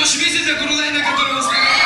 ваш визит, я Гурлей, на которого стоял.